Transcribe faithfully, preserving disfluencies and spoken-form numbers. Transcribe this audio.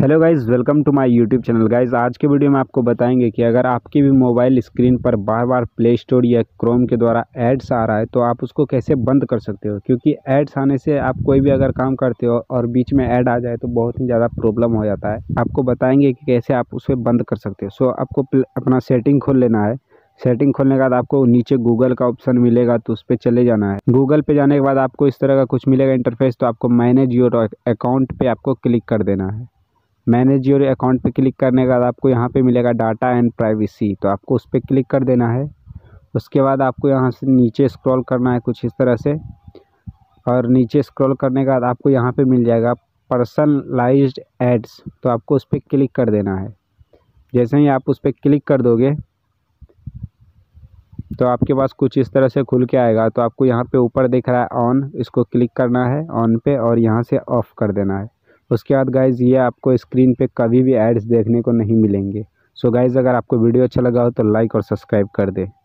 Hello guys, welcome to my YouTube channel. Guys, आज के video में आपको बताएंगे कि अगर आपकी भी मोबाइल स्क्रीन पर बार बार प्ले स्टोर या क्रोम के द्वारा एड्स आ रहा है तो आप उसको कैसे बंद कर सकते हो, क्योंकि एड्स आने से आप कोई भी अगर काम करते हो और बीच में ऐड आ जाए तो बहुत ही ज़्यादा प्रॉब्लम हो जाता है। आपको बताएंगे कि कैसे आप उसे बंद कर सकते हो। सो आपको अपना सेटिंग खोल लेना है। सेटिंग खोलने के बाद आपको नीचे गूगल का ऑप्शन मिलेगा तो उस पर चले जाना है। गूगल पे जाने के बाद आपको इस तरह का कुछ मिलेगा इंटरफेस, तो आपको मैनेज योर अकाउंट पे आपको क्लिक कर देना है। मैनेज योर अकाउंट पे क्लिक करने के बाद आपको यहाँ पे मिलेगा डाटा एंड प्राइवेसी, तो आपको उस पर क्लिक कर देना है। उसके बाद आपको यहाँ से नीचे स्क्रॉल करना है कुछ इस तरह से, और नीचे स्क्रॉल करने के बाद आपको यहाँ पर मिल जाएगा पर्सनलाइज्ड एड्स, तो आपको उस पर क्लिक कर देना है। जैसे ही आप उस पर क्लिक कर दोगे तो आपके पास कुछ इस तरह से खुल के आएगा। तो आपको यहाँ पे ऊपर दिख रहा है ऑन, इसको क्लिक करना है ऑन पे और यहाँ से ऑफ़ कर देना है। उसके बाद गाइज़, ये आपको स्क्रीन पे कभी भी एड्स देखने को नहीं मिलेंगे। सो गाइज़, अगर आपको वीडियो अच्छा लगा हो तो लाइक और सब्सक्राइब कर दें।